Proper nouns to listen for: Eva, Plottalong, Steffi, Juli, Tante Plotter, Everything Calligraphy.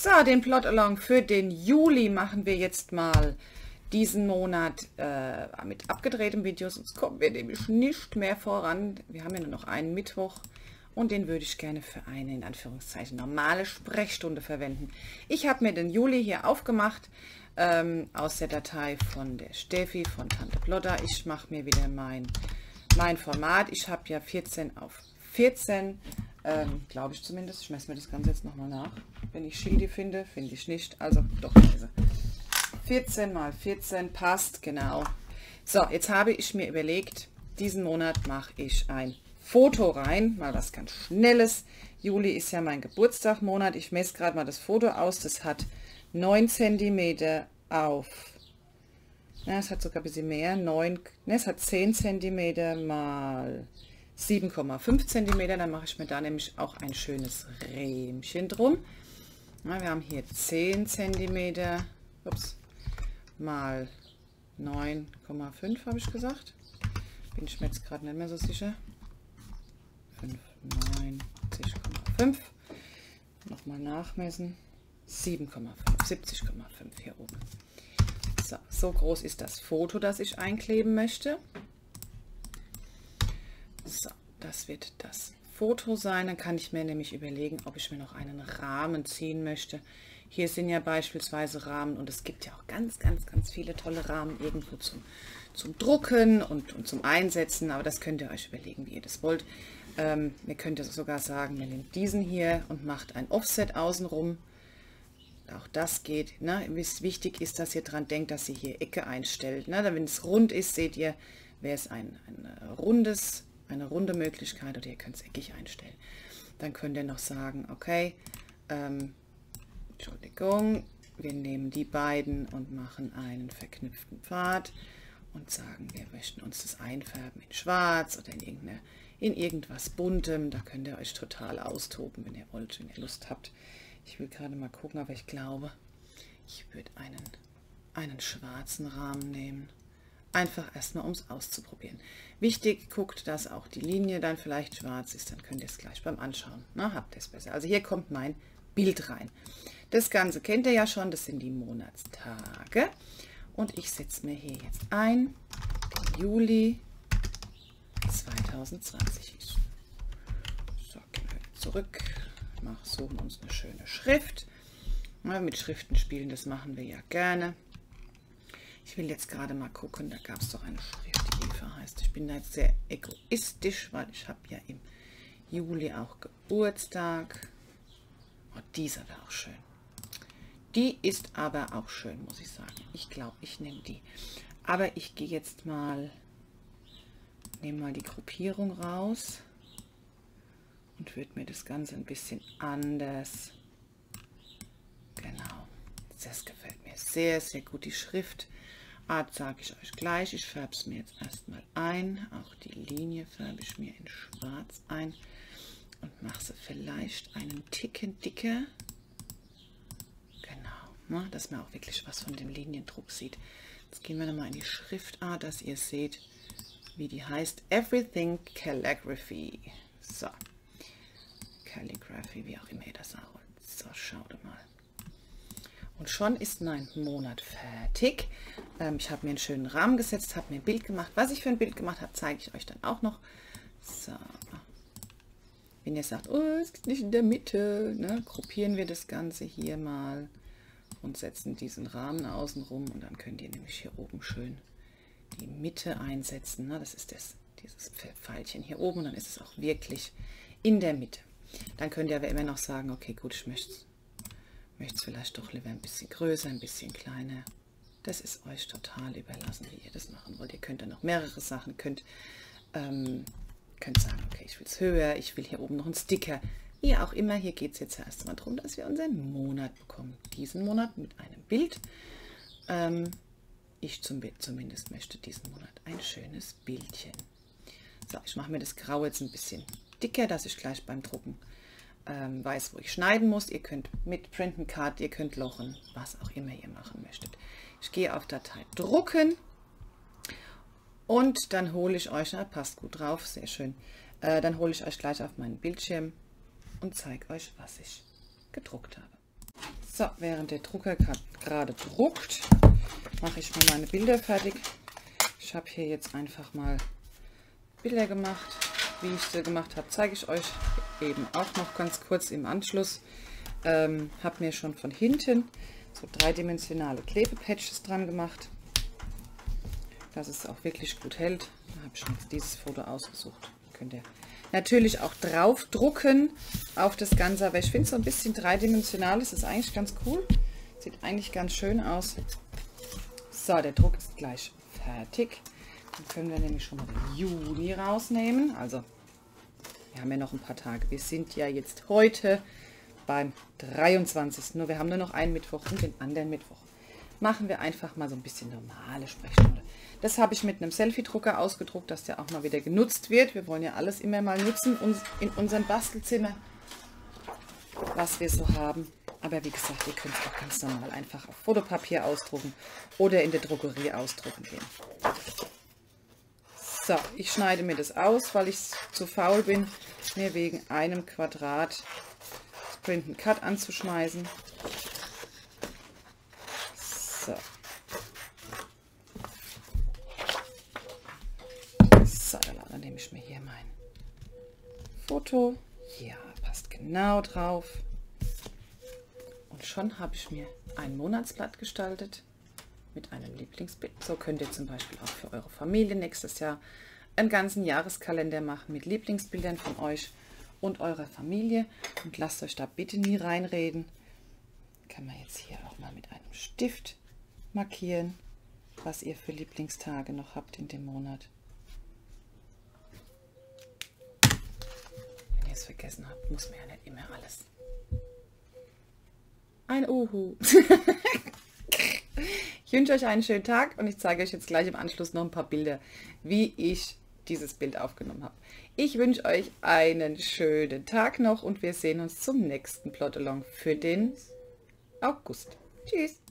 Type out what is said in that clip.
So, den Plottalong für den Juli machen wir jetzt mal diesen Monat mit abgedrehten Videos. Sonst kommen wir nämlich nicht mehr voran. Wir haben ja nur noch einen Mittwoch. Und den würde ich gerne für eine, in Anführungszeichen, normale Sprechstunde verwenden. Ich habe mir den Juli hier aufgemacht aus der Datei von der Steffi, von Tante Plotter. Ich mache mir wieder mein Format. Ich habe ja 14x14, glaube ich zumindest. Ich messe mir das Ganze jetzt nochmal nach. Wenn ich Schildi finde, finde ich nicht. Also doch, diese 14x14 passt, genau. So, jetzt habe ich mir überlegt, diesen Monat mache ich ein Foto rein, mal was ganz Schnelles. Juli ist ja mein Geburtstagmonat. Ich messe gerade mal das Foto aus. Das hat 9 cm auf, na, es hat sogar ein bisschen mehr, 9, ne, es hat 10 cm mal 7,5 cm. Dann mache ich mir da nämlich auch ein schönes Rähmchen drum. Na, wir haben hier 10 cm mal 9,5, habe ich gesagt. Bin ich mir jetzt gerade nicht mehr so sicher. 90,5. Nochmal nachmessen. 7,5, 70,5 hier oben. So, so groß ist das Foto, das ich einkleben möchte. So, das wird das Foto sein. Dann kann ich mir nämlich überlegen, ob ich mir noch einen Rahmen ziehen möchte. Hier sind ja beispielsweise Rahmen und es gibt ja auch ganz, ganz, ganz viele tolle Rahmen irgendwo zum Drucken und zum Einsetzen. Aber das könnt ihr euch überlegen, wie ihr das wollt. Ihr könnt sogar sagen, ihr nehmt diesen hier und macht ein Offset außenrum. Auch das geht. Ne? Wichtig ist, dass ihr dran denkt, dass ihr hier Ecke einstellt. Ne? Wenn es rund ist, seht ihr, wäre es eine runde Möglichkeit, oder ihr könnt es eckig einstellen. Dann könnt ihr noch sagen, okay, Entschuldigung, wir nehmen die beiden und machen einen verknüpften Pfad und sagen, wir möchten uns das einfärben in schwarz oder in irgendwas Buntem. Da könnt ihr euch total austoben, wenn ihr wollt, wenn ihr Lust habt. Ich will gerade mal gucken, aber ich glaube, ich würde einen schwarzen Rahmen nehmen. Einfach erstmal, um es auszuprobieren. Wichtig, guckt, dass auch die Linie dann vielleicht schwarz ist. Dann könnt ihr es gleich beim Anschauen. Na, habt ihr es besser. Also hier kommt mein Bild rein. Das Ganze kennt ihr ja schon. Das sind die Monatstage. Und ich setze mir hier jetzt ein, den Juli 2020. So, gehen wir zurück, suchen uns eine schöne Schrift. Ja, mit Schriften spielen, das machen wir ja gerne. Ich will jetzt gerade mal gucken, da gab es doch eine Schrift, die Eva heißt. Ich bin da jetzt sehr egoistisch, weil ich habe ja im Juli auch Geburtstag. Oh, dieser war auch schön. Die ist aber auch schön, muss ich sagen. Ich glaube, ich nehme die. Aber ich gehe jetzt mal... Nehme mal die Gruppierung raus und würde mir das Ganze ein bisschen anders. Genau, das gefällt mir sehr, sehr gut. Die Schriftart sage ich euch gleich. Ich färbe es mir jetzt erstmal ein. Auch die Linie färbe ich mir in schwarz ein und mache sie vielleicht einen Ticken dicker. Genau, ne, dass man auch wirklich was von dem Liniendruck sieht. Jetzt gehen wir nochmal in die Schriftart, dass ihr seht, wie die heißt. Everything Calligraphy. So, Calligraphy, wie auch immer ihr das auch. So, schaut mal. Und schon ist mein Monat fertig. Ich habe mir einen schönen Rahmen gesetzt, habe mir ein Bild gemacht. Was ich für ein Bild gemacht habe, zeige ich euch dann auch noch. So, wenn ihr sagt, oh, es geht nicht in der Mitte, ne, gruppieren wir das Ganze hier mal und setzen diesen Rahmen außenrum und dann könnt ihr nämlich hier oben schön die Mitte einsetzen. Das ist dieses Pfeilchen hier oben. Dann ist es auch wirklich in der Mitte. Dann könnt ihr aber immer noch sagen, okay, gut, ich möchte es vielleicht doch lieber ein bisschen größer, ein bisschen kleiner. Das ist euch total überlassen, wie ihr das machen wollt. Ihr könnt dann noch mehrere Sachen, könnt sagen, okay, ich will es höher, ich will hier oben noch einen Sticker. Wie auch immer, hier geht es jetzt erstmal darum, dass wir unseren Monat bekommen. Diesen Monat mit einem Bild. Ich zumindest möchte diesen Monat ein schönes Bildchen. So, ich mache mir das Grau jetzt ein bisschen dicker, dass ich gleich beim Drucken weiß, wo ich schneiden muss. Ihr könnt mit Printen, Card, ihr könnt lochen, was auch immer ihr machen möchtet. Ich gehe auf Datei drucken und dann hole ich euch, na, passt gut drauf, sehr schön, dann hole ich euch gleich auf meinen Bildschirm und zeige euch, was ich gedruckt habe. So, während der Drucker gerade druckt, mache ich mir meine Bilder fertig. Ich habe hier jetzt einfach mal Bilder gemacht. Wie ich sie gemacht habe, zeige ich euch eben auch noch ganz kurz im Anschluss. Habe mir schon von hinten so dreidimensionale Klebepatches dran gemacht, dass es auch wirklich gut hält. Da habe ich mir jetzt dieses Foto ausgesucht. Könnt ihr natürlich auch drauf drucken auf das Ganze, aber ich finde so ein bisschen dreidimensional, das ist eigentlich ganz cool. Sieht eigentlich ganz schön aus. So, der Druck ist gleich fertig. Dann können wir nämlich schon mal den Juli rausnehmen. Also, wir haben ja noch ein paar Tage. Wir sind ja jetzt heute beim 23. Nur wir haben nur noch einen Mittwoch und den anderen Mittwoch. Machen wir einfach mal so ein bisschen normale Sprechstunde. Das habe ich mit einem Selfie-Drucker ausgedruckt, dass der auch mal wieder genutzt wird. Wir wollen ja alles immer mal nutzen in unserem Bastelzimmer, was wir so haben. Aber wie gesagt, ihr könnt es auch ganz normal einfach auf Fotopapier ausdrucken oder in der Drogerie ausdrucken gehen. So, ich schneide mir das aus, weil ich zu faul bin, mir wegen einem Quadrat Print and Cut anzuschmeißen. So. So, dann nehme ich mir hier mein Foto. Ja, passt genau drauf. Und schon habe ich mir ein Monatsblatt gestaltet mit einem Lieblingsbild. So könnt ihr zum Beispiel auch für eure Familie nächstes Jahr einen ganzen Jahreskalender machen mit Lieblingsbildern von euch und eurer Familie. Und lasst euch da bitte nie reinreden. Kann man jetzt hier auch mal mit einem Stift markieren, was ihr für Lieblingstage noch habt in dem Monat. Wenn ihr es vergessen habt, muss man ja nicht immer alles. Ein Uhu. Ich wünsche euch einen schönen Tag und ich zeige euch jetzt gleich im Anschluss noch ein paar Bilder, wie ich dieses Bild aufgenommen habe. Ich wünsche euch einen schönen Tag noch und wir sehen uns zum nächsten Plottalong für den August. Tschüss!